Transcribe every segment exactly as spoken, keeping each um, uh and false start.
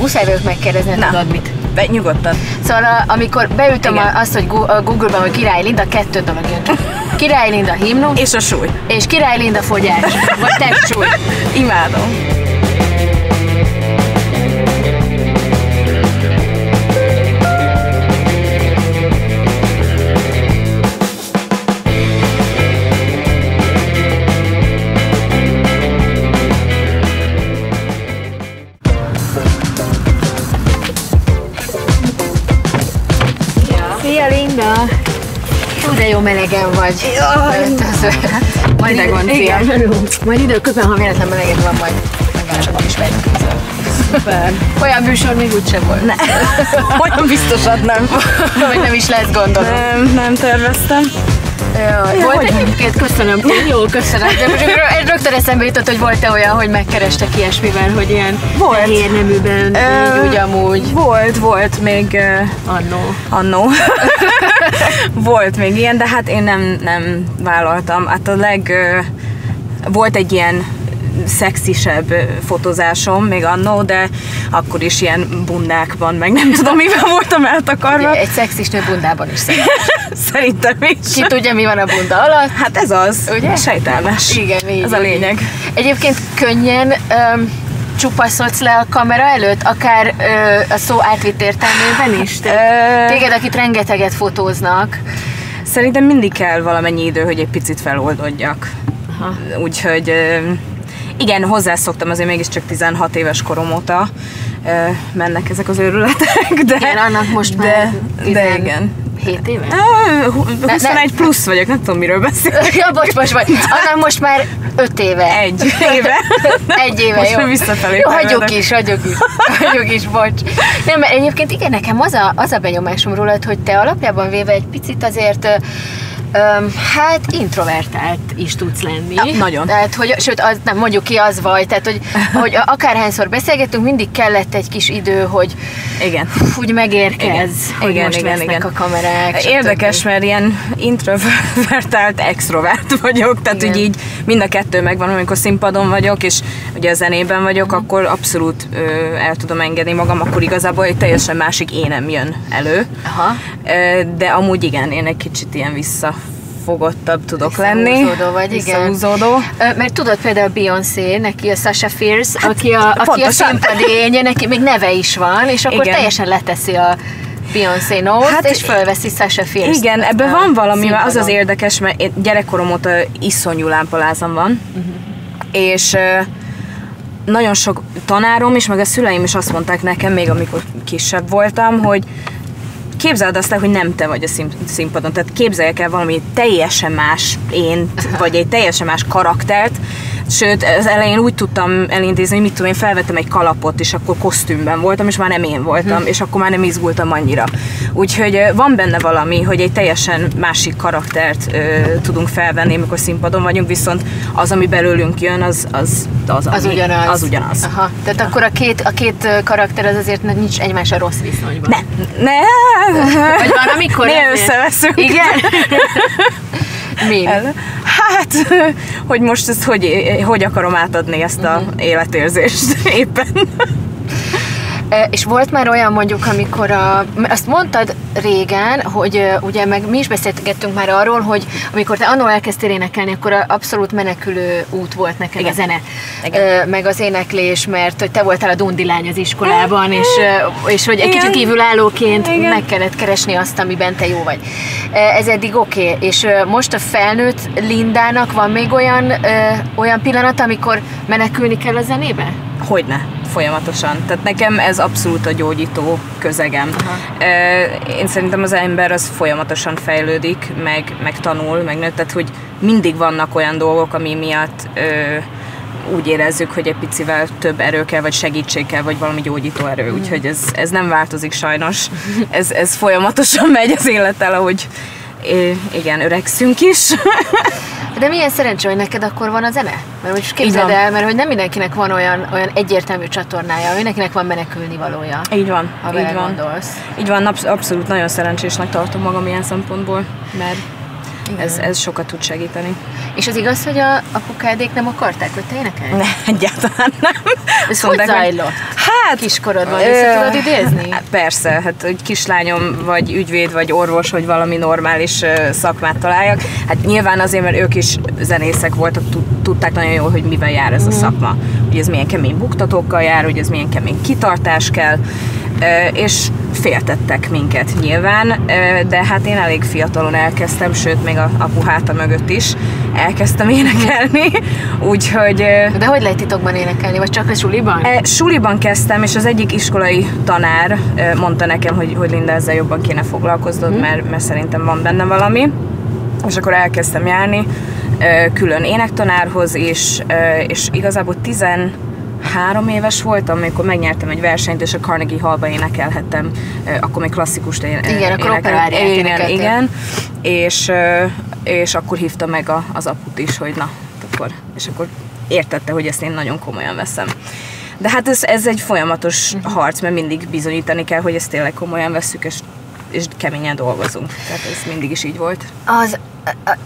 Muszáj vagyok megkérdezni, hogy tudod mit. De nyugodtan. Szóval a, amikor beütöm a, azt, hogy Google-ban, hogy Király Linda, kettő dolog jön. Király Linda himnusz. És a súly. És Király Linda fogyás. Vagy testsúly. Imádom. De jó melegen vagy. Jaj! Majd ide gondolom. Majd időközben, ha véletlen melegen van, majd megállapodom is velünk. Szuper. Olyan műsor még úgyse volt. Ne. Olyan biztosat nem. Vagy nem is lesz, gondolom. Nem, nem terveztem. Jaj, volt egyébként, köszönöm. Jó, köszönöm. De rögtön eszembe jutott, hogy volt-e olyan, hogy megkerestek ilyesmivel, hogy ilyen fehér neműben, úgy amúgy. Volt, volt még... Annó. Annó. Volt még ilyen, de hát én nem, nem vállaltam. Hát a leg... Volt egy ilyen szexisebb fotózásom még annó, de akkor is ilyen bundákban, meg nem tudom, mivel voltam eltakarva. Egy szexis nő bundában is szerint. Szerintem is. Ki tudja, mi van a bunda alatt? Hát ez az, ugye? Sejtelmes. Igen, így. Ez a lényeg. Egyébként könnyen um, csupaszodsz le a kamera előtt, akár uh, a szó átvitt értelmében is? Te, téged, akit rengeteget fotóznak. Szerintem mindig kell valamennyi idő, hogy egy picit feloldodjak. Úgyhogy... Uh, Igen, hozzászoktam, azért mégiscsak tizenhat éves korom óta ö, mennek ezek az őrületek, de... Igen, annak most már de, de igen. hét éve? huszonegy plusz vagyok, nem tudom, miről beszélek. Ja, bocs, bocs, bocs. Annak most már öt éve. Egy éve. Egy éve, most jó. Most visszafelé. Jó, hagyjuk is, hagyjuk is. Hagyjuk is, bocs. Nem, mert egyébként igen, nekem az a, az a benyomásom rólad, hogy te alapjában véve egy picit azért... Hát introvertált is tudsz lenni. Ja, nagyon. Tehát, hogy, sőt, az, nem, mondjuk ki az vagy, tehát, hogy, hogy akárhányszor beszélgetünk, mindig kellett egy kis idő, hogy igen. Úgy megérkez, igen. Hogy igen, most igen, lesznek igen. a kamerák. Érdekes, stb. Mert ilyen introvertált, extrovert vagyok, tehát igen. Hogy így mind a kettő megvan, amikor színpadon vagyok, és ugye a zenében vagyok, mm. akkor abszolút ö, el tudom engedni magam, akkor igazából egy teljesen másik énem jön elő. Aha. De amúgy igen, én egy kicsit ilyen vissza fogottabb tudok lenni. Visszahúzódó vagy, igen. Mert tudod, például Beyoncé, neki a Sasha Fierce, hát, aki a, aki a színpadénye, neki még neve is van, és akkor igen. Teljesen leteszi a Beyoncé nót, hát, és fölveszi Sasha Fierce. Igen, ebben van valami, színpadon. Az az érdekes, mert én gyerekkorom óta iszonyú lámpalázam van, uh-huh. és nagyon sok tanárom is, meg a szüleim is azt mondták nekem, még amikor kisebb voltam, hogy képzeld azt, hogy nem te vagy a színpadon, tehát képzeljek el valami teljesen más ént, vagy egy teljesen más karaktert, sőt, az elején úgy tudtam elintézni, mit tudom én, felvettem egy kalapot, és akkor kosztümben voltam, és már nem én voltam, hm. és akkor már nem izgultam annyira. Úgyhogy van benne valami, hogy egy teljesen másik karaktert ö, tudunk felvenni, amikor színpadon vagyunk, viszont az, ami belőlünk jön, az az, az, az ami, ugyanaz. Az ugyanaz. Aha. Tehát akkor a két, a két karakter az azért nincs egymásra rossz viszonyban. Ne! Ne! Vagy van, amikor ne összeveszünk. Igen? Min? Hát, hogy most ezt hogy, hogy akarom átadni ezt a uh-huh. életérzést éppen. És volt már olyan mondjuk, amikor a, azt mondtad régen, hogy ugye meg mi is beszélgettünk már arról, hogy amikor te annól elkezdtél énekelni, akkor a abszolút menekülő út volt neked igen. a zene. Igen. Meg az éneklés, mert hogy te voltál a dundilány az iskolában, és, és hogy egy igen. kicsit kívülállóként igen. meg kellett keresni azt, amiben te jó vagy. Ez eddig oké, okay. És most a felnőtt Lindának van még olyan, olyan pillanat, amikor menekülni kell a zenébe? Hogyne, folyamatosan. Tehát nekem ez abszolút a gyógyító közegem. Aha. Én szerintem az ember az folyamatosan fejlődik, meg, meg tanul, meg nő, tehát hogy mindig vannak olyan dolgok, ami miatt ö, úgy érezzük, hogy egy picivel több erő kell, vagy segítség kell, vagy valami gyógyító erő. Úgyhogy ez, ez nem változik sajnos. Ez, ez folyamatosan megy az élettel, ahogy igen, öregszünk is. De milyen szerencsé, hogy neked akkor van a zene? Mert most képzeld el, mert hogy nem mindenkinek van olyan, olyan egyértelmű csatornája, mindenkinek van menekülni valója. Így van, ha így van. Gondolsz. Így van, abszolút nagyon szerencsésnek tartom magam ilyen szempontból, mert ez, ez sokat tud segíteni. És az igaz, hogy a apukádék nem akarták, hogy te énekelj? Ne, egyáltalán nem. Ez hogy zajlott? Hát... Kiskorodban vissza tudod idézni? Hát persze, hát hogy kislányom vagy ügyvéd vagy orvos, hogy valami normális szakmát találjak. Hát nyilván azért, mert ők is zenészek voltak, tudták nagyon jól, hogy mivel jár ez a szakma. Hogy ez milyen kemény buktatókkal jár, hogy ez milyen kemény kitartás kell. És féltettek minket nyilván, de hát én elég fiatalon elkezdtem, sőt még a apu háta mögött is elkezdtem énekelni, úgyhogy... De hogy lehet titokban énekelni, vagy csak a suliban? Suliban kezdtem, és az egyik iskolai tanár mondta nekem, hogy, hogy Linda, ezzel jobban kéne foglalkoznod, hmm. mert, mert szerintem van benne valami, és akkor elkezdtem járni külön énektanárhoz is, és igazából tizen Három éves voltam, amikor megnyertem egy versenyt, és a Carnegie Hallba énekelhettem, akkor még klasszikust énekeltem. Igen, akkor operáriát énekeltem. Igen, és, és akkor hívta meg a, az aput is, hogy na, akkor, és akkor értette, hogy ezt én nagyon komolyan veszem. De hát ez, ez egy folyamatos harc, mert mindig bizonyítani kell, hogy ezt tényleg komolyan vesszük, és, és keményen dolgozunk. Tehát ez mindig is így volt. Az... A, a...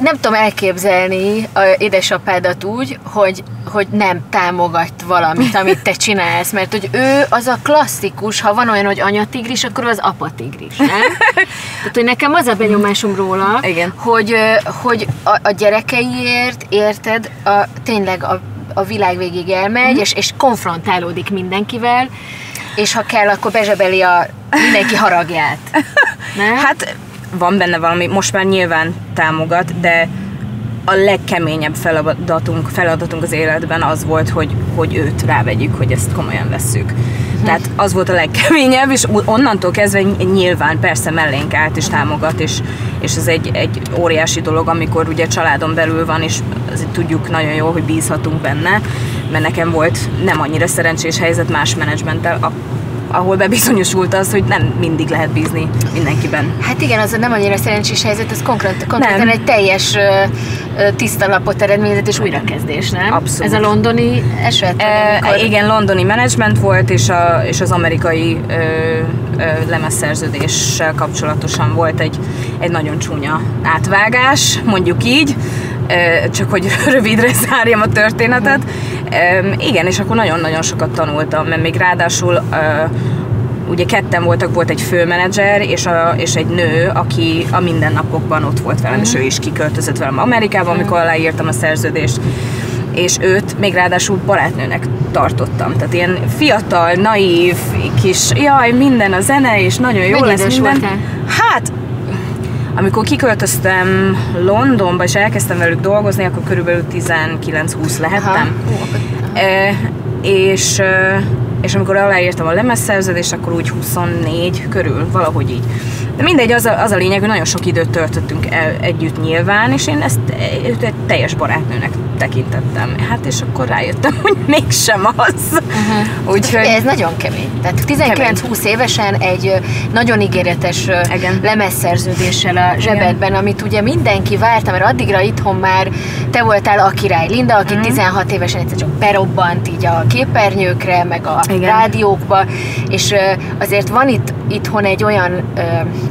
Nem tudom elképzelni az édesapádat úgy, hogy, hogy nem támogat valamit, amit te csinálsz, mert hogy ő az a klasszikus, ha van olyan, hogy anyatigris, akkor az apatigris, nem? Tehát, hogy nekem az a benyomásom róla, hogy, hogy a, a gyerekeiért, érted, a, tényleg a, a világ végig elmegy, és, és konfrontálódik mindenkivel, és ha kell, akkor bezsebeli a mindenki haragját. Nem? Hát, van benne valami, most már nyilván támogat, de a legkeményebb feladatunk, feladatunk az életben az volt, hogy, hogy őt rávegyük, hogy ezt komolyan vesszük. Hm. Tehát az volt a legkeményebb, és onnantól kezdve nyilván persze mellénk állt és támogat, és, és ez egy, egy óriási dolog, amikor ugye családon belül van, és azért tudjuk nagyon jól, hogy bízhatunk benne, mert nekem volt nem annyira szerencsés helyzet más menedzsmenttel, a ahol bebizonyosult az, hogy nem mindig lehet bízni mindenkiben. Hát igen, az nem annyira szerencsés helyzet, az konkrét, konkrétan egy teljes tiszta lapot eredményezett és újrakezdés, nem? Abszolút. Ez a londoni eset? E, igen, londoni menedzsment volt, és, a, és az amerikai ö, ö, lemezszerződéssel kapcsolatosan volt egy, egy nagyon csúnya átvágás, mondjuk így, ö, csak hogy rövidre zárjam a történetet. Mm. Igen, és akkor nagyon-nagyon sokat tanultam, mert még ráadásul ugye ketten voltak, volt egy főmenedzser és, a, és egy nő, aki a mindennapokban ott volt velem, uh-huh. és ő is kiköltözött velem Amerikába, amikor aláírtam a szerződést, és őt még ráadásul barátnőnek tartottam. Tehát ilyen fiatal, naív, kis, jaj, minden a zene, és nagyon jó lesz minden. Voltál? Hát, amikor kiköltöztem Londonba, és elkezdtem velük dolgozni, akkor körülbelül tizenkilenc-húsz lehettem. E, és, és amikor aláírtam a lemezszerződést, akkor úgy huszonnégy körül, valahogy így. De mindegy, az a, az a lényeg, hogy nagyon sok időt töltöttünk el együtt nyilván, és én ezt egy teljes barátnőnek tekintettem. Hát és akkor rájöttem, hogy mégsem az. Uh-huh. Úgyhogy... Ez nagyon kemény. Tehát tizenkilenc-húsz évesen egy nagyon ígéretes igen. lemezszerződéssel a zsebedben, igen. amit ugye mindenki várta, mert addigra itthon már te voltál a Király Linda, aki uh-huh. tizenhat évesen egyszer csak berobbant így a képernyőkre, meg a igen. rádiókba, és azért van itt itthon egy olyan ö,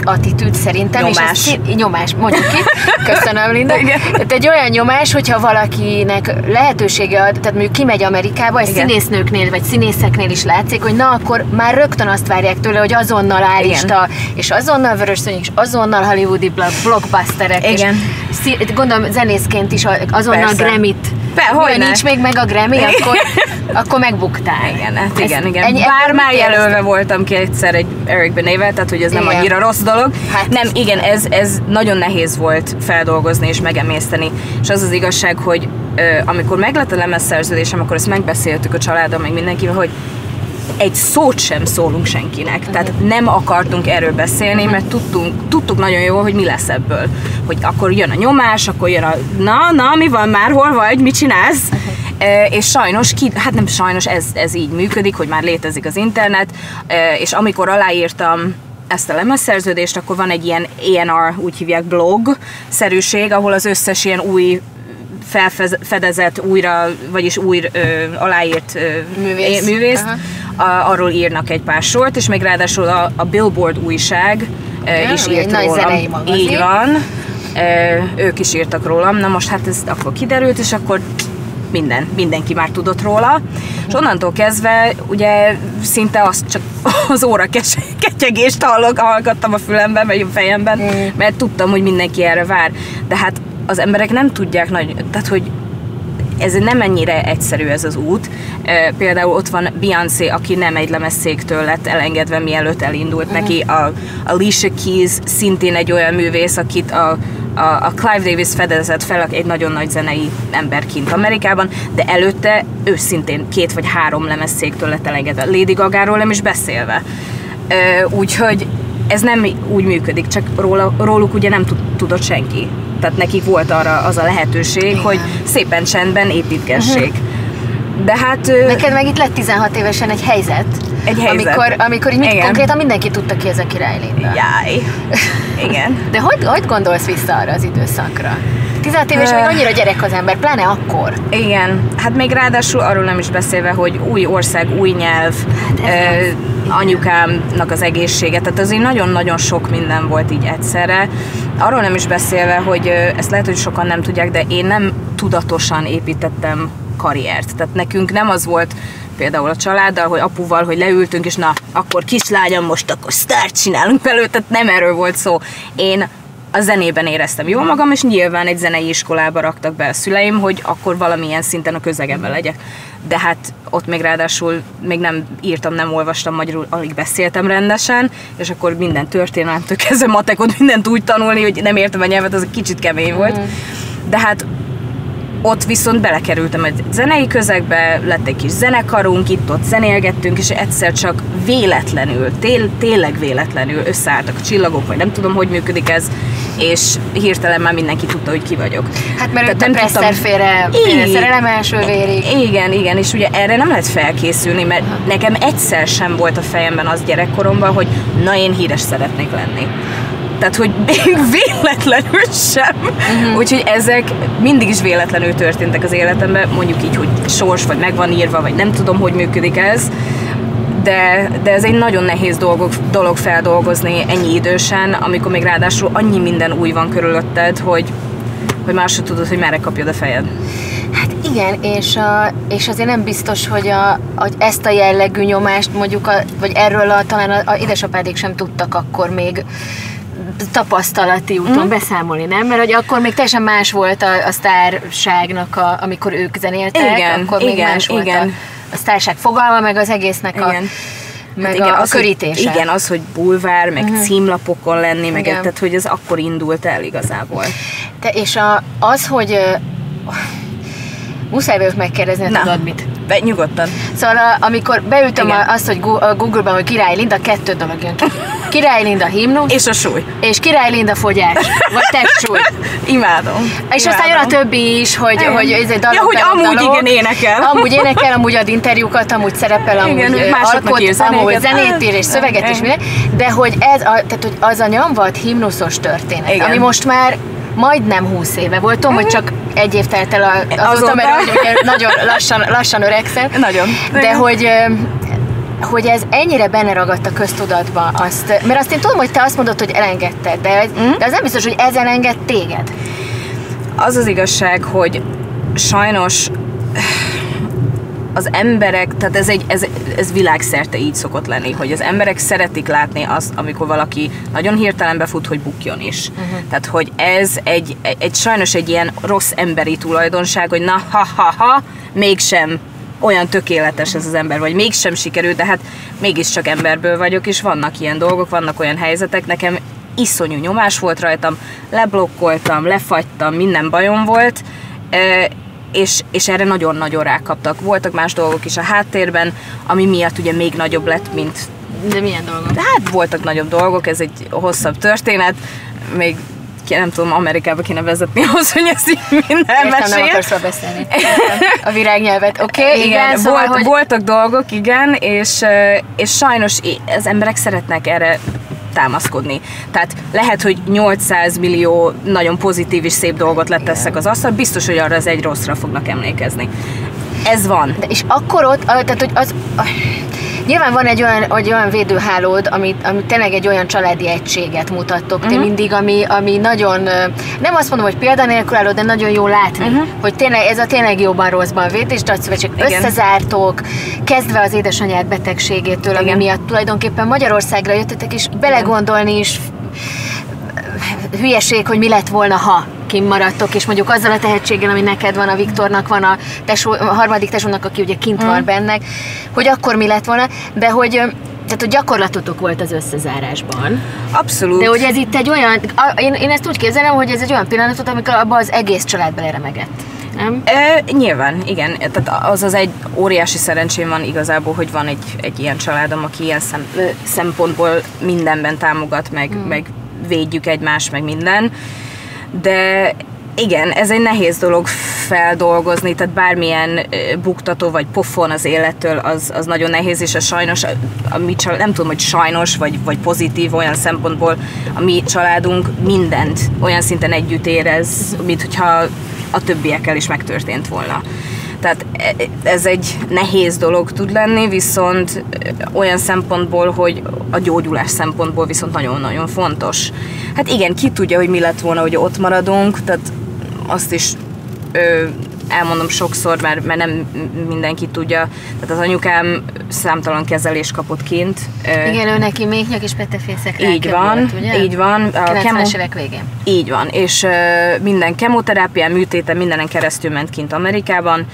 attitűd szerintem. Nyomás. És ez, nyomás, mondjuk ki. Köszönöm, Linda. Tehát egy olyan nyomás, hogyha valakinek lehetősége ad, tehát mondjuk kimegy Amerikába, és igen. színésznőknél vagy színészeknél is látszik, hogy na akkor már rögtön azt várják tőle, hogy azonnal állista, és azonnal vörösszőnyeg, és azonnal hollywoodi blockbusterek. Igen. És gondolom zenészként is azonnal persze. Grammy-t. Ha nincs még meg a Grammy, akkor, akkor megbuktál. Igen, hát igen, igen. Ennyi, bár már jelölve ezt? Voltam ki egyszer egy Eric Benével, tehát hogy ez igen. nem annyira rossz dolog. Hát nem, igen, ez, ez nagyon nehéz volt feldolgozni és megemészteni. És az az igazság, hogy ö, amikor meglett a lemezszerződésem, akkor ezt megbeszéltük a családdal, meg mindenkivel, hogy egy szót sem szólunk senkinek. Tehát nem akartunk erről beszélni, mert tudtunk, tudtuk nagyon jól, hogy mi lesz ebből. Hogy akkor jön a nyomás, akkor jön a na, na, mi van már, hol vagy, mit csinálsz? És sajnos, ki, hát nem sajnos, ez, ez így működik, hogy már létezik az internet, és amikor aláírtam ezt a lemezszerződést, akkor van egy ilyen á és er, úgy hívják blog-szerűség, ahol az összes ilyen új felfedezett, újra, vagyis új ö, aláírt ö, művész, művészt, a, arról írnak egy pár sort, és még ráadásul a, a Billboard újság ö, ja, is írt rólam. Így van. ők is írtak rólam, na most hát ez akkor kiderült, és akkor minden, mindenki már tudott róla, és onnantól kezdve ugye szinte azt csak az óra ketyegést hallgattam a fülemben, vagy a fejemben, mert tudtam, hogy mindenki erre vár. De hát az emberek nem tudják, nagy, tehát hogy ez nem ennyire egyszerű ez az út. Például ott van Beyoncé, aki nem egy lemezszéktől lett elengedve, mielőtt elindult neki. A Alicia Keys szintén egy olyan művész, akit a, a, a Clive Davis fedezett fel, egy nagyon nagy zenei ember kint Amerikában, de előtte ő szintén két vagy három lemezszéktől lett elengedve. Lady Gagáról nem is beszélve. Úgyhogy ez nem úgy működik, csak róla, róluk ugye nem tudott senki. Tehát nekik volt arra az a lehetőség, igen, hogy szépen csendben építgessék. Uh-huh. De hát... Neked meg itt lett tizenhat évesen egy helyzet, egy helyzet. amikor, amikor így mit konkrétan mindenki tudta, ki ez a Király Linda. Jaj, igen. De hogy, hogy gondolsz vissza arra az időszakra? tizenhat évesen uh, még annyira gyerek az ember, pláne akkor. Igen, hát még ráadásul arról nem is beszélve, hogy új ország, új nyelv, hát uh, anyukámnak az egészsége, tehát azért nagyon-nagyon sok minden volt így egyszerre. Arról nem is beszélve, hogy ezt lehet, hogy sokan nem tudják, de én nem tudatosan építettem karriert. Tehát nekünk nem az volt például a családdal, hogy apuval, hogy leültünk, és na, akkor kislányom, most akkor sztárt csinálunk belőle, tehát nem erről volt szó. Én a zenében éreztem jól magam, és nyilván egy zenei iskolába raktak be a szüleim, hogy akkor valamilyen szinten a közegemben legyek. De hát ott még ráadásul még nem írtam, nem olvastam magyarul, alig beszéltem rendesen, és akkor minden történelemtől kezdve matekot, mindent úgy tanulni, hogy nem értem a nyelvet, az egy kicsit kemény volt. De hát ott viszont belekerültem egy zenei közegbe, lett egy kis zenekarunk, itt-ott zenélgettünk, és egyszer csak véletlenül, tél, tényleg véletlenül összeálltak a csillagok, vagy nem tudom, hogy működik ez, és hirtelen már mindenki tudta, hogy ki vagyok. Hát mert őt a presszerfére, Szerelem első vérig. Igen, igen, és ugye erre nem lehet felkészülni, mert aha, nekem egyszer sem volt a fejemben az gyerekkoromban, hogy na, én híres szeretnék lenni. Tehát, hogy véletlenül sem. Uh-huh. Úgyhogy ezek mindig is véletlenül történtek az életemben, mondjuk így, hogy sors, vagy meg van írva, vagy nem tudom, hogy működik ez. De, de ez egy nagyon nehéz dolog, dolog feldolgozni ennyi idősen, amikor még ráadásul annyi minden új van körülötted, hogy, hogy már sem tudod, hogy merre kapjad a fejed. Hát igen, és, a, és azért nem biztos, hogy, a, hogy ezt a jellegű nyomást mondjuk, a, vagy erről a, talán a, a édesapádék sem tudtak akkor még tapasztalati úton mm. beszámolni, nem? Mert hogy akkor még teljesen más volt a, a sztárságnak, a, amikor ők zenéltek, igen, akkor még igen, más volt igen. A, a sztárság fogalma, meg az egésznek igen. a, meg hát igen, a, a körítése. Igen, az, hogy bulvár, meg uh-huh. címlapokon lenni, meg igen. tehát, hogy ez akkor indult el igazából. Te, és a, az, hogy uh, muszáj vagyok megkérdezni, hogy tudod mit? Be, nyugodtan. Szóval a, amikor beütöm a, azt, hogy Google-ban, hogy Király Linda, kettő dolog jön ki. Király Linda himnusz. És a súly. És Király Linda fogyás. Vagy testsúly. Imádom. És imádom. Aztán jön a többi is, hogy, hogy ez egy dalok. Ja, hogy amúgy dalok, igen énekel. Amúgy énekel, amúgy ad interjúkat, amúgy szerepel, amúgy igen, alkot, ír, amúgy zenét ír és szöveget igen. is minden. De hogy, ez a, tehát, hogy az a nyomvad himnuszos történet, igen. ami most már majdnem húsz éve volt, tudom, hogy csak egy év telt el azóta, azóta, mert nagyon lassan, lassan öregszel. Nagyon. De igen. hogy... hogy ez ennyire benne ragadt a köztudatba azt, mert azt én tudom, hogy te azt mondod, hogy elengedted, de, mm. de az nem biztos, hogy ez elenged téged. Az az igazság, hogy sajnos az emberek, tehát ez, egy, ez, ez világszerte így szokott lenni, hogy az emberek szeretik látni azt, amikor valaki nagyon hirtelen befut, hogy bukjon is. Uh-huh. Tehát, hogy ez egy, egy, egy sajnos egy ilyen rossz emberi tulajdonság, hogy na ha-ha-ha, mégsem olyan tökéletes ez az ember, vagy mégsem sikerült, de hát mégiscsak emberből vagyok, és vannak ilyen dolgok, vannak olyan helyzetek, nekem iszonyú nyomás volt rajtam, leblokkoltam, lefagytam, minden bajom volt, és, és erre nagyon-nagyon rákaptak. Voltak más dolgok is a háttérben, ami miatt ugye még nagyobb lett, mint... De milyen dolgok? Hát voltak nagyobb dolgok, ez egy hosszabb történet, még nem tudom, Amerikába kéne vezetni ahhoz, hogy ez így minden mesél. Nem akarsz beszélni. A virágnyelvet, oké? Okay, igen, igen szóval, volt, hogy... voltak dolgok, igen, és, és sajnos az emberek szeretnek erre támaszkodni. Tehát lehet, hogy nyolcszáz millió nagyon pozitív és szép dolgot leteszek az asztal, biztos, hogy arra az egy rosszra fognak emlékezni. Ez van. De és akkor ott, tehát, hogy az... Nyilván van egy olyan, egy olyan védőhálód, ami, ami tényleg egy olyan családi egységet mutattok, uh-huh. te mindig, ami, ami nagyon, nem azt mondom, hogy példanélkül álló, de nagyon jó látni, uh-huh. hogy tényleg ez a tényleg jóban rosszban véd, és nagyszövetség összezártok, kezdve az édesanyád betegségétől, igen. ami miatt tulajdonképpen Magyarországra jöttetek, és belegondolni is hülyeség, hogy mi lett volna, ha kimaradtok, és mondjuk azzal a tehetséggel, ami neked van, a Viktornak van, a, tesó, a harmadik tesónak, aki ugye kint mm. van bennek, hogy akkor mi lett volna, de hogy, tehát a gyakorlatotok volt az összezárásban. Abszolút. De hogy ez itt egy olyan, a, én, én ezt úgy képzelem, hogy ez egy olyan pillanatot, amikor abban az egész család beleremegett. Nem? E, nyilván, igen. Tehát az az egy óriási szerencsém van igazából, hogy van egy, egy ilyen családom, aki ilyen szem, szempontból mindenben támogat, meg, mm. meg védjük egymást, meg minden. De igen, ez egy nehéz dolog feldolgozni, tehát bármilyen buktató vagy pofon az élettől, az, az nagyon nehéz, és a sajnos, a, a mi család, nem tudom, hogy sajnos, vagy, vagy pozitív olyan szempontból, a mi családunk mindent olyan szinten együtt érez, mint hogyha a többiekkel is megtörtént volna. Tehát ez egy nehéz dolog tud lenni, viszont olyan szempontból, hogy a gyógyulás szempontból viszont nagyon-nagyon fontos. Hát igen, ki tudja, hogy mi lett volna, hogy ott maradunk, tehát azt is ö, elmondom sokszor, mert, mert nem mindenki tudja. Tehát az anyukám számtalan kezelést kapott kint. Igen, ő neki méhnyak és petefészek így van, volt, ugye? Így van. A kilencvenes évek végén. Így van, és ö, minden kemoterápián, műtéten, mindenen keresztül ment kint Amerikában.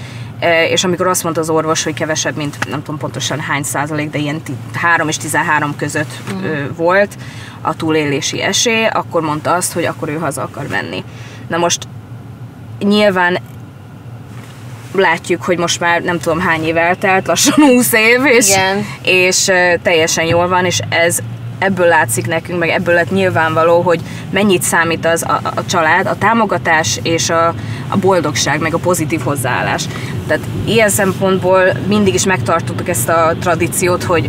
És amikor azt mondta az orvos, hogy kevesebb, mint nem tudom pontosan hány százalék, de ilyen három és tizenhárom között mm. volt a túlélési esély, akkor mondta azt, hogy akkor ő haza akar menni. Na most nyilván látjuk, hogy most már nem tudom hány év eltelt, lassan húsz év, és, és teljesen jól van, és ez ebből látszik nekünk, meg ebből lett nyilvánvaló, hogy mennyit számít az a, a család, a támogatás és a, a boldogság, meg a pozitív hozzáállás. Tehát ilyen szempontból mindig is megtartottuk ezt a tradíciót, hogy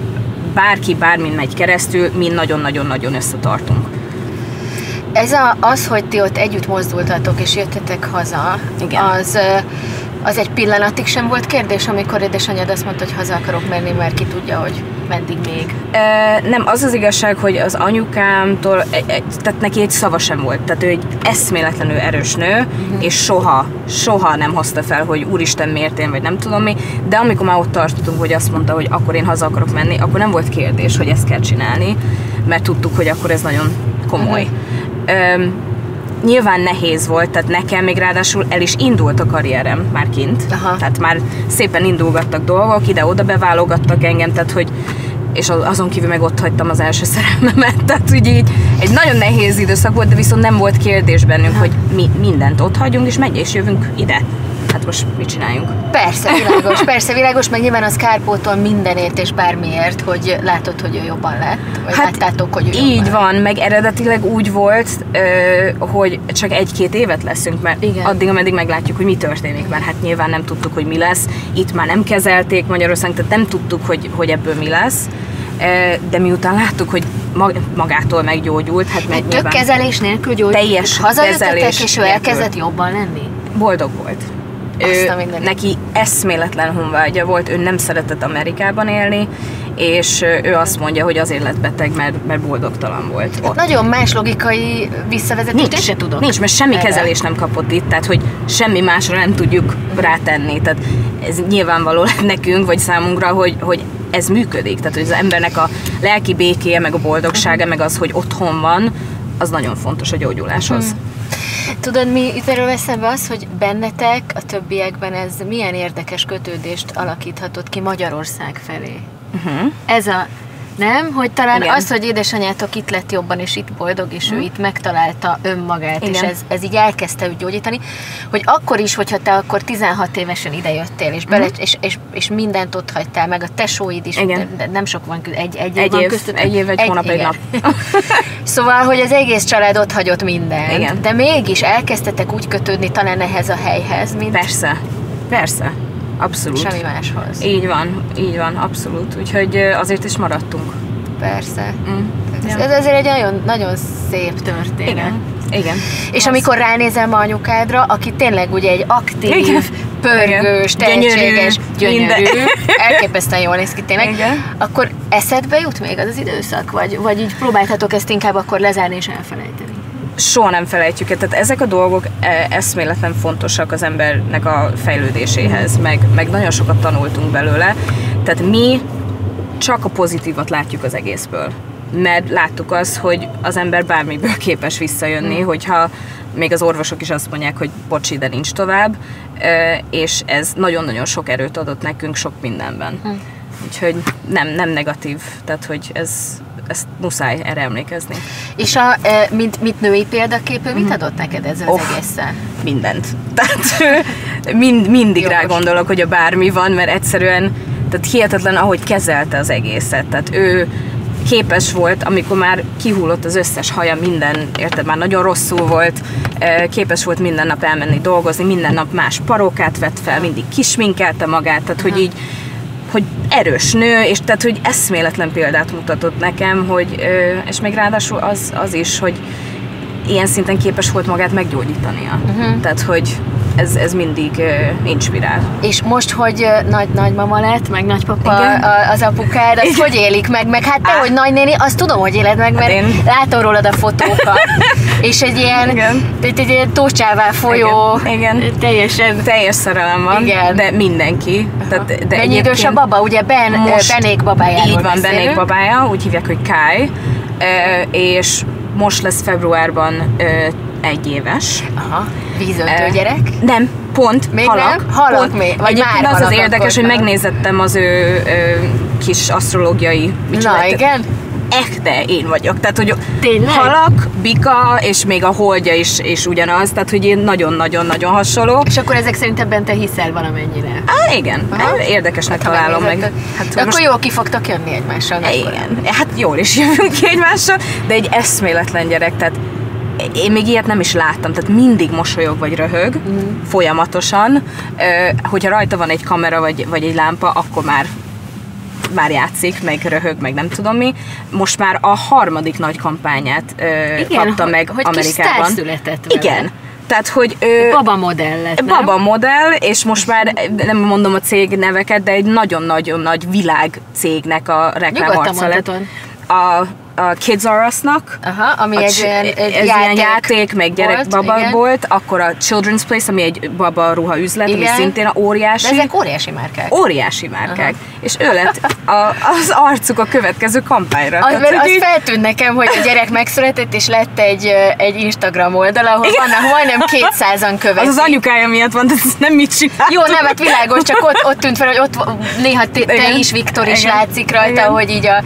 bárki bármin megy keresztül, mi nagyon-nagyon-nagyon összetartunk. Ez a, az, hogy ti ott együtt mozdultatok és jöttetek haza, igen. az... Az egy pillanatig sem volt kérdés, amikor édesanyád azt mondta, hogy haza akarok menni, mert ki tudja, hogy meddig még. E, nem, az az igazság, hogy az anyukámtól, egy, egy, tehát neki egy szava sem volt. Tehát ő egy eszméletlenül erős nő, uh-huh. és soha, soha nem hozta fel, hogy úristen miért én, vagy nem tudom mi. De amikor már ott tartottunk, hogy azt mondta, hogy akkor én haza akarok menni, akkor nem volt kérdés, hogy ezt kell csinálni, mert tudtuk, hogy akkor ez nagyon komoly. Uh-huh. E, Nyilván nehéz volt, tehát nekem még ráadásul el is indult a karrierem már kint. Aha. Tehát már szépen indulgattak dolgok, ide-oda beválogattak engem, tehát hogy, és azon kívül meg ott hagytam az első szerelmemet, tehát úgy így egy nagyon nehéz időszak volt, de viszont nem volt kérdés bennünk, aha. hogy mi mindent ott hagyunk, és megy és jövünk ide. Hát most mit csináljunk? Persze, világos, persze, világos, meg nyilván az kárpótol mindenért és bármiért, hogy látod, hogy ő jobban lett, vagy hát láttátok, hogy ő így van, lett. Meg eredetileg úgy volt, hogy csak egy-két évet leszünk, mert igen. addig, ameddig meglátjuk, hogy mi történik, mert hát nyilván nem tudtuk, hogy mi lesz, itt már nem kezelték Magyarországon, tehát nem tudtuk, hogy, hogy ebből mi lesz, de miután láttuk, hogy magától meggyógyult, hát meg nyilván... Tök kezelés nélkül gyógyult, teljes hazajöttetek, és ő elkezdett jobban lenni? Boldog volt. Ő, neki eszméletlen honvágya volt, ő nem szeretett Amerikában élni, és ő azt mondja, hogy azért lett beteg, mert, mert boldogtalan volt. Hát nagyon más logikai visszavezetést nincs, se tudok. Nincs, mert semmi kezelés nem kapott itt, tehát hogy semmi másra nem tudjuk rátenni. Tehát ez nyilvánvaló lett nekünk, vagy számunkra, hogy, hogy ez működik. Tehát hogy az embernek a lelki békéje, meg a boldogsága, meg az, hogy otthon van, az nagyon fontos a gyógyuláshoz. Hmm. Tudod, mi itt erről eszembe az, hogy bennetek, a többiekben ez milyen érdekes kötődést alakíthatott ki Magyarország felé. Uh-huh. Ez a, nem? Hogy talán igen. az, hogy édesanyátok itt lett jobban, és itt boldog, és uh-huh. ő itt megtalálta önmagát, igen. és ez, ez így elkezdte úgy gyógyítani, hogy akkor is, hogyha te akkor tizenhat évesen idejöttél, és, bele, uh-huh. és, és, és mindent ott hagytál, meg a tesóid is, de nem sok van, egy, egy, egy van év, köztött. Egy év, egy, egy hónap, igen. egy nap. Szóval, hogy az egész család ott hagyott mindent, igen. de mégis elkezdtetek úgy kötődni talán ehhez a helyhez, mint... Persze, persze. Abszolút. Semmi máshoz. Így van, így van, abszolút. Úgyhogy azért is maradtunk. Persze. Mm. Ez, ez azért egy nagyon, nagyon szép történet. Igen. Igen. És az... amikor ránézem anyukádra, aki tényleg ugye egy aktív, igen. pörgős, tehetséges, gyönyörű, gyönyörű. Elképesztően jól néz ki tényleg. Igen. Akkor eszedbe jut még az az időszak? Vagy, vagy így próbáltatok ezt inkább akkor lezárni és elfelejteni? Soha nem felejtjük el. Tehát ezek a dolgok eszméletlen fontosak az embernek a fejlődéséhez, meg, meg nagyon sokat tanultunk belőle. Tehát mi csak a pozitívat látjuk az egészből. Mert láttuk azt, hogy az ember bármiből képes visszajönni, hogyha még az orvosok is azt mondják, hogy bocsi, de nincs tovább, és ez nagyon-nagyon sok erőt adott nekünk sok mindenben. Úgyhogy nem, nem negatív, tehát hogy ez, ezt muszáj erre emlékezni. És a, mint, mint női példaképő, mit adott neked ezzel oh, az egésszel? Mindent. Tehát mind, mindig Jogos. Rá gondolok, hogy a bármi van, mert egyszerűen tehát hihetetlen, ahogy kezelte az egészet. Tehát ő képes volt, amikor már kihullott az összes haja, minden, érted, már nagyon rosszul volt, képes volt minden nap elmenni dolgozni, minden nap más parókát vett fel, mindig kisminkelte magát, tehát hogy így, hogy erős nő, és tehát, hogy eszméletlen példát mutatott nekem, hogy, és még ráadásul az, az is, hogy ilyen szinten képes volt magát meggyógyítania. Uh-huh. Tehát, hogy ez, ez mindig uh, inspirál. És most, hogy uh, nagy-nagymama lett, meg nagypapa a, az apukád, azt hogy élik meg? Meg hát te, ah. hogy nagynéni, azt tudom, hogy éled meg, mert hát látom rólad a fotókat. És egy ilyen, egy, egy ilyen tócsává folyó, igen. Igen. Teljesen, teljes szerelem van, igen. De mindenki. Tehát, de mennyi idős a baba? Ugye Ben, Benék babájáról így van, Benék babája, úgy hívják, hogy Kai, uh, és most lesz februárban uh, egy éves. Aha. Vízöltő gyerek? Uh, nem, pont. Még halak. Nem? Halak pont, még? Vagy már halak az az érdekes, hogy megnézettem az ő uh, kis asztrológiai... Na igen? Ekte én vagyok. Tehát, hogy tényleg? Halak, bika, és még a holdja is, is ugyanaz. Tehát, hogy én nagyon-nagyon-nagyon hasonló. És akkor ezek szerint ebben te hiszel valamennyire? Á, igen. Aha. Érdekesnek hát, találom meg. Hát, de most... akkor jól ki fogtok jönni egymással. Igen. Hát jól is jövünk ki egymással, de egy eszméletlen gyerek. Tehát én még ilyet nem is láttam, tehát mindig mosolyog vagy röhög, mm. folyamatosan. Hogyha rajta van egy kamera vagy, vagy egy lámpa, akkor már, már játszik, meg röhög, meg nem tudom mi. Most már a harmadik nagy kampányát igen, kapta hogy, meg hogy Amerikában. Kis született vele. Igen. Tehát, hogy... Ö, baba modell lett, nem? Baba modell, és most már nem mondom a cég neveket, de egy nagyon-nagyon nagy világ cégnek a reklámarca lett. A a Kids Are Us-nak, ami egy, ilyen, egy ez játék, ilyen játék, meg gyerekbaba volt, volt, akkor a Children's Place, ami egy baba ruha üzlet, igen. ami szintén óriási. De ezek óriási márkák. Óriási márkák. Aha. És ő lett a, az arcuk a következő kampányra. Az, tehát, az így... feltűnt nekem, hogy a gyerek megszületett, és lett egy, egy Instagram oldal, ahol igen. vannak majdnem kétszázan követik. Az az anyukája miatt van, de ez nem mit csináltunk. Jó, nem, hát világos, csak ott, ott tűnt fel, hogy ott néha te, te is, Viktor is igen. látszik rajta, igen. hogy így a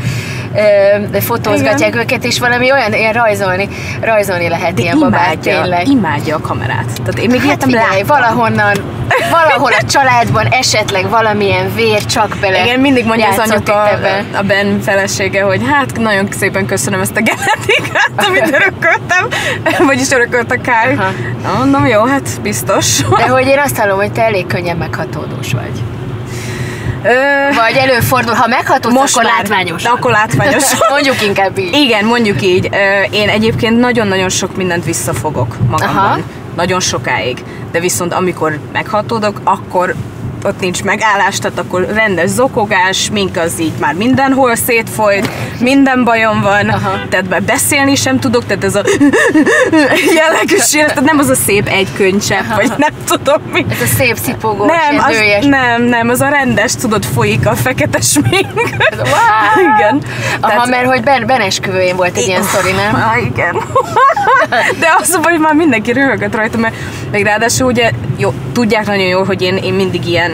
de fotózgatják igen. őket, és valami olyan ilyen rajzolni, rajzolni lehet de ilyen babát, tényleg. Imádja a kamerát. Tehát én még hát figyelj, valahonnan, valahol a családban esetleg valamilyen vér csak bele. Igen, mindig mondja az anyuka, a, a Ben felesége, hogy hát nagyon szépen köszönöm ezt a genetikát, amit örököltem, vagyis örökölt a Kár. Mondom, jó, hát biztos. De hogy én azt hallom, hogy te elég könnyen meghatódós vagy. Ö... Vagy előfordul, ha meghatódsz, most akkor látványos. Akkor látványos. Mondjuk inkább így. Igen, mondjuk így. Én egyébként nagyon-nagyon sok mindent visszafogok magamban. Aha. Nagyon sokáig. De viszont amikor meghatódok, akkor ott nincs megállás, tehát akkor rendes zokogás, mink az így már mindenhol szétfolyt, minden bajom van, aha. tehát beszélni sem tudok, tehát ez a jellegűs élet, nem az a szép egy könycsepp, vagy nem tudom mi. Ez a szép szipogós, nem, az, nem, nem, az a rendes, tudod, folyik a feketes mink. Igen. Aha, tehát, mert hogy ben, benesküvőjén volt egy ilyen sztori, nem? Ah, igen. De az, hogy már mindenki röhögött rajta, mert meg ráadásul ugye, jó, tudják nagyon jól, hogy én, én mindig ilyen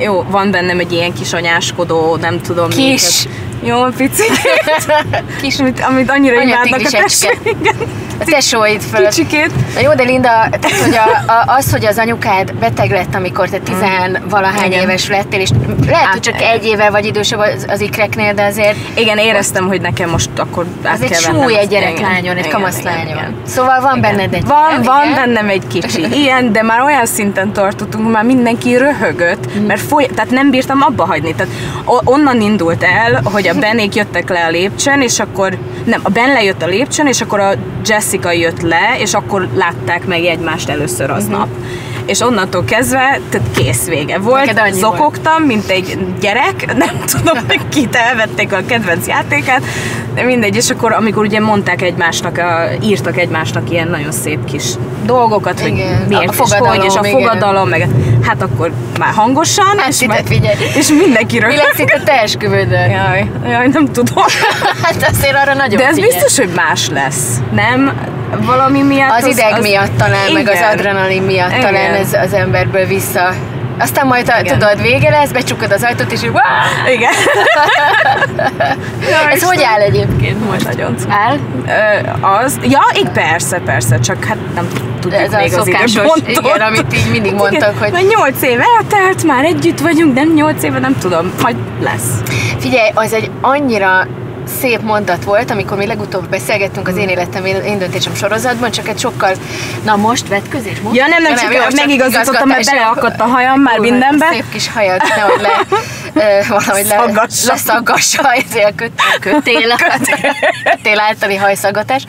jó, van bennem egy ilyen kis anyáskodó, nem tudom kis. Minket. Jó, picikét. Kis. Amit, amit annyira imádnak a tesóid. A tesóid fölött. Kicsikét. Na jó, de Linda, tehát, hogy a, a, az, hogy az anyukád beteg lett, amikor te tizenvalahány mm. éves lettél, és lehet, át, hogy csak egy éve vagy idősebb az, az ikreknél, de azért... Igen, éreztem, ott, hogy nekem most akkor át kell vennem. Súly egy gyereklányon, egy kamaszlányon. Szóval van igen. benned egy... Van, igen. van bennem egy kicsi. Ilyen, de már olyan szinten tartottunk, már mindenki röhögött, mm. mert foly, tehát nem bírtam abba hagyni. Tehát onnan indult el, hogy a Benék jöttek le a lépcsőn, és akkor... Nem, a Ben lejött a lépcsőn, és akkor a Jessica jött le, és akkor látták meg egymást először aznap. Uh-huh. és onnantól kezdve, tehát kész, vége volt, zokogtam, volt. Mint egy gyerek, nem tudom, hogy kit elvették a kedvenc játékát, de mindegy, és akkor amikor ugye mondták egymásnak, a, írtak egymásnak ilyen nagyon szép kis dolgokat, igen. Hogy miért a fogadalom, hogy, és a fogadalom, meg, hát akkor már hangosan, hát és, meg, és mindenki röhög. Mi lesz itt a te esküvődön? Jaj, jaj, nem tudom. Hát azért arra nagyon de ez figyel. Biztos, hogy más lesz, nem? Valami miatt az, az ideg az, miatt talán, igen. Meg az adrenalin miatt igen. Talán ez az emberből vissza. Aztán majd a, tudod, vége lesz, becsukod az ajtót és így váááá! Igen. Ez Isten. Hogy áll egyébként most? Nagyon szó. Áll? Ö, az? Ja, így persze, persze, csak hát nem tudjuk ez még az időpontot. Igen, amit így mindig mondtak, igen. Hogy... nyolc éve eltelt, már együtt vagyunk, nem nyolc éve, nem tudom, majd lesz. Figyelj, az egy annyira szép mondat volt, amikor mi legutóbb beszélgettünk az Én életem, én döntésem sorozatban, csak egy sokkal, na most vetközés, most? Ja nem, nem, nem, nem megigazítottam, mert beleakadt a hajam már úr, mindenbe. Szép kis hajat, nehogy le, ö, valahogy leszagassa, leszagassa ezért a kötél, kötél általi hajszaggatás.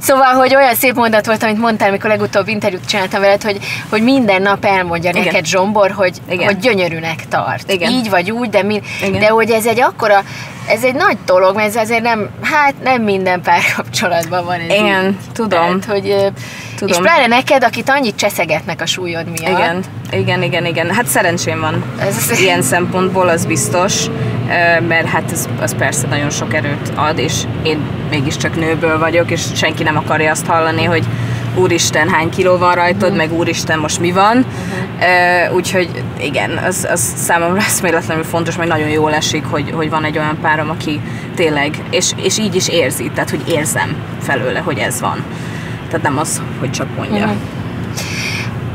Szóval, hogy olyan szép mondat volt, amit mondtál, amikor legutóbb interjút csináltam veled, hogy, hogy minden nap elmondja igen. Neked Zsombor, hogy, hogy gyönyörűnek tart. Igen. Így vagy úgy, de, mi, de hogy ez egy akkora, ez egy nagy dolog, mert ez azért nem, hát nem minden párkapcsolatban van ez. Igen, így. Tudom. Tehát, hogy, tudom. És pláne neked, akit annyit cseszegetnek a súlyod miatt. Igen, igen, igen, igen. Hát szerencsém van ez ilyen szempontból, az biztos, mert hát ez, az persze nagyon sok erőt ad, és én mégiscsak nőből vagyok, és senki nem akarja azt hallani, hogy úristen, hány kiló van rajtad, uh-huh. Meg úristen, most mi van. Uh-huh. Uh, úgyhogy igen, az, az számomra eszméletlenül fontos, meg nagyon jól esik, hogy, hogy van egy olyan párom, aki tényleg, és, és így is érzi, tehát hogy érzem felőle, hogy ez van. Tehát nem az, hogy csak mondja. Uh-huh.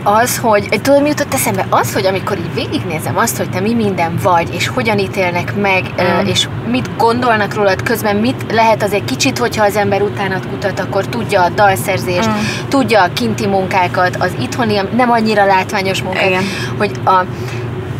Az, hogy, tudod, mi jutott eszembe? Az, hogy amikor így végignézem azt, hogy te mi minden vagy, és hogyan ítélnek meg, mm. És mit gondolnak rólad közben, mit lehet azért kicsit, hogyha az ember utánad kutat, akkor tudja a dalszerzést, mm. Tudja a kinti munkákat, az itthoni, nem annyira látványos munkák, igen. Hogy a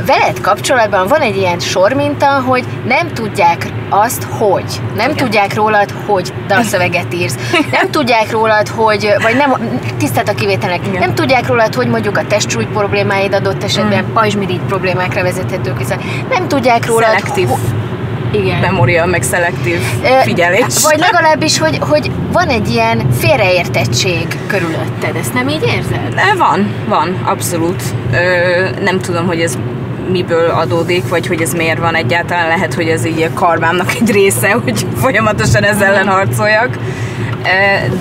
veled kapcsolatban van egy ilyen sorminta, hogy nem tudják azt, hogy. Nem igen. Tudják rólad, hogy dalszöveget írsz. Nem tudják rólad, hogy, vagy nem, tisztelt a kivételnek, igen. Nem tudják rólad, hogy mondjuk a testsúly problémáid adott esetben mm. Pajzsmirigy problémákra vezethetők vissza. Nem tudják rólad, szelektív. Igen. Memória, meg szelektív figyelés. Vagy legalábbis, hogy, hogy van egy ilyen félreértettség körülötted. Ezt nem így érzed? Van, van, abszolút. Ö, nem tudom, hogy ez miből adódik, vagy hogy ez miért van egyáltalán, lehet, hogy ez így a karmámnak egy része, hogy folyamatosan ez ellen harcoljak,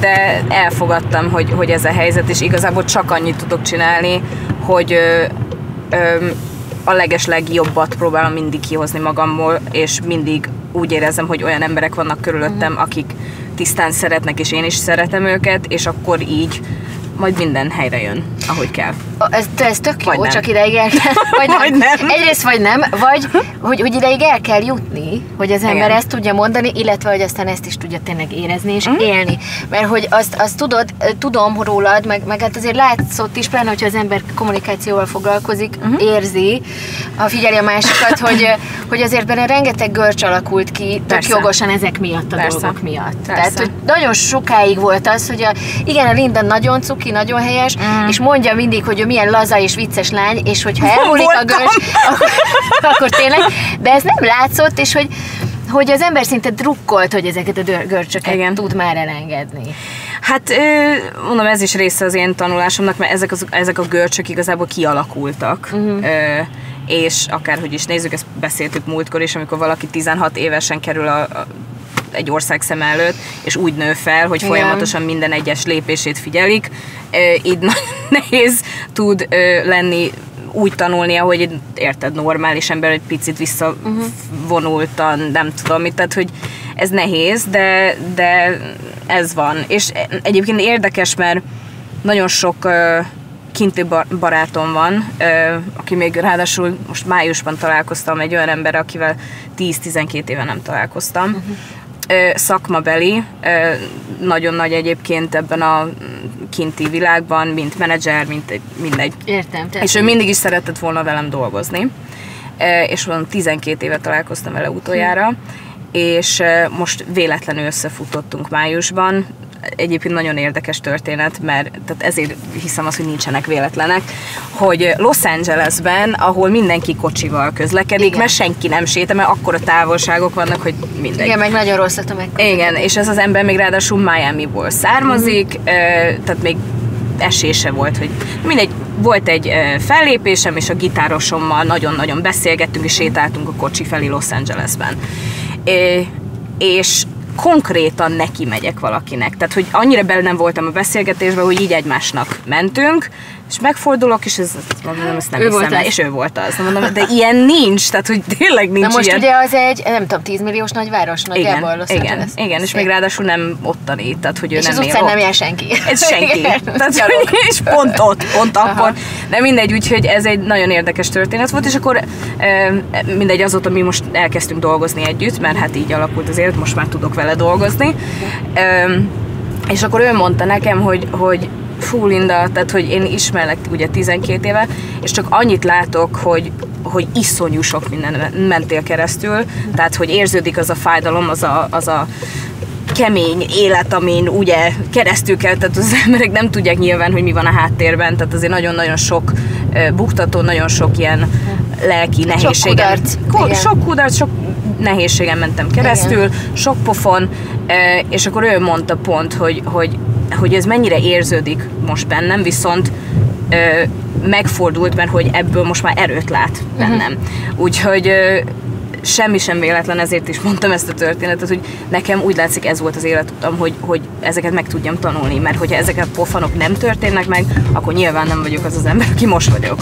de elfogadtam, hogy, hogy ez a helyzet, és igazából csak annyit tudok csinálni, hogy a legeslegjobbat próbálom mindig kihozni magamból, és mindig úgy érezem, hogy olyan emberek vannak körülöttem, akik tisztán szeretnek, és én is szeretem őket, és akkor így majd minden helyre jön, ahogy kell. Ez, ez tök jó, vagy csak nem. Ideig el kell, vagy nem. Vagy nem. Egyrészt vagy nem, vagy hogy, hogy ideig el kell jutni, hogy az ember igen. Ezt tudja mondani, illetve hogy aztán ezt is tudja tényleg érezni és mm. Élni. Mert hogy azt, azt tudod, tudom rólad, meg, meg hát azért látszott is, pláne, hogyha az ember kommunikációval foglalkozik, mm-hmm. Érzi, ha figyeli a másikat, hogy, hogy azért benne rengeteg görcs alakult ki, tök jogosan ezek miatt a persze. Dolgok miatt. Persze. Tehát, hogy nagyon sokáig volt az, hogy a, igen, a Linda nagyon cuki, nagyon helyes, mm. És mondja mindig, hogy ő milyen laza és vicces lány, és hogyha elmúlik a görcs, akkor, akkor tényleg, de ez nem látszott, és hogy, hogy az ember szinte drukkolt, hogy ezeket a görcsöket igen. Tud már elengedni. Hát mondom, ez is része az én tanulásomnak, mert ezek, az, ezek a görcsök igazából kialakultak. Uh-huh. Ö, és akárhogy is nézzük, ezt beszéltük múltkor is, amikor valaki tizenhat évesen kerül a, a egy ország szem előtt, és úgy nő fel, hogy igen. Folyamatosan minden egyes lépését figyelik. Így nehéz tud lenni, úgy tanulnia, hogy egy, érted, normális ember egy picit visszavonultan, nem tudom mit, tehát hogy ez nehéz, de, de ez van. És egyébként érdekes, mert nagyon sok kinti barátom van, aki még ráadásul most májusban találkoztam egy olyan ember, akivel tíz-tizenkét éve nem találkoztam, uh-huh. Szakmabeli, nagyon nagy egyébként ebben a kinti világban, mint menedzser, mint egy, mindegy. Értem. És ő mindig is szeretett volna velem dolgozni, és van tizenkét éve találkoztam vele utoljára, és most véletlenül összefutottunk májusban, egyébként nagyon érdekes történet, mert tehát ezért hiszem azt, hogy nincsenek véletlenek, hogy Los Angelesben, ahol mindenki kocsival közlekedik, igen, mert senki nem sétál, mert akkora távolságok vannak, hogy mindegy. Igen, meg nagyon rossz a megközelítés. Igen, és ez az ember még ráadásul Miamiból származik, mm-hmm. tehát még esése volt, hogy mindegy, volt egy fellépésem, és a gitárosommal nagyon-nagyon beszélgettünk, és sétáltunk a kocsi felé Los Angelesben. És konkrétan neki megyek valakinek. Tehát, hogy annyira bele nem voltam a beszélgetésben, hogy így egymásnak mentünk, és megfordulok, és ez, mondom, ezt nem ő hiszem, volt és ő volt az. Mondom, de ilyen nincs, tehát, hogy tényleg nincs. Na most ilyen. Ugye az egy, nem tudom, tízmilliós nagyváros, nagyjából Los Angeles. Igen, igen, igen, és még ráadásul nem ottani, tehát, hogy ő és nem él ott. És az utcán nem jár senki. Ez senki. Igen, tehát, hogy, és pont ott, pont akkor. De mindegy, úgyhogy ez egy nagyon érdekes történet volt, és akkor mindegy, azóta mi most elkezdtünk dolgozni együtt, mert hát így alakult az élet, most már tudok vele dolgozni. És akkor ő mondta nekem, hogy, hogy fú, Linda, tehát, hogy én ismerlek ugye tizenkét éve, és csak annyit látok, hogy, hogy iszonyú sok minden mentél keresztül, tehát, hogy érződik az a fájdalom, az a, az a kemény élet, amin ugye keresztül kell, tehát az emberek nem tudják nyilván, hogy mi van a háttérben, tehát azért nagyon-nagyon sok buktató, nagyon sok ilyen lelki nehézségem. Sok kudarc. Sok kudarc, sok nehézségem mentem keresztül, igen, sok pofon, és akkor ő mondta pont, hogy, hogy hogy ez mennyire érződik most bennem, viszont ö, megfordult, mert hogy ebből most már erőt lát bennem. Uh-huh. Úgyhogy ö, semmi sem véletlen, ezért is mondtam ezt a történetet, hogy nekem úgy látszik, ez volt az életutam, hogy, hogy ezeket meg tudjam tanulni, mert hogyha ezek a pofanok nem történnek meg, akkor nyilván nem vagyok az az ember, aki most vagyok.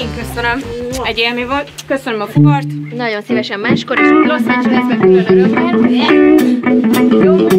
Én köszönöm. Egy élmény volt. Köszönöm a fogart. Nagyon szívesen máskor is. Los Angelesben külön örömmel. Jó.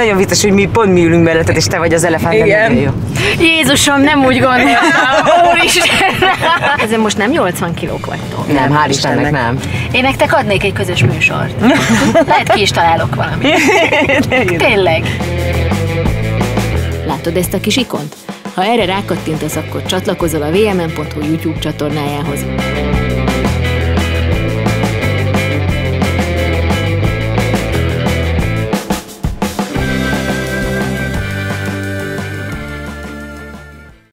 Nagyon vicces, hogy mi pont mi ülünk melletted, és te vagy az elefánt. Igen. Jó. Jézusom, nem úgy gondoltam. Úristen! Ezen most nem nyolcvan kilók vagytok. Nem, hál' Istennek nem. Én nektek adnék egy közös műsort. Lehet ki is találok valamit. Tényleg. Látod ezt a kis ikont? Ha erre rákattintasz, akkor csatlakozol a W M N pont H U YouTube csatornájához.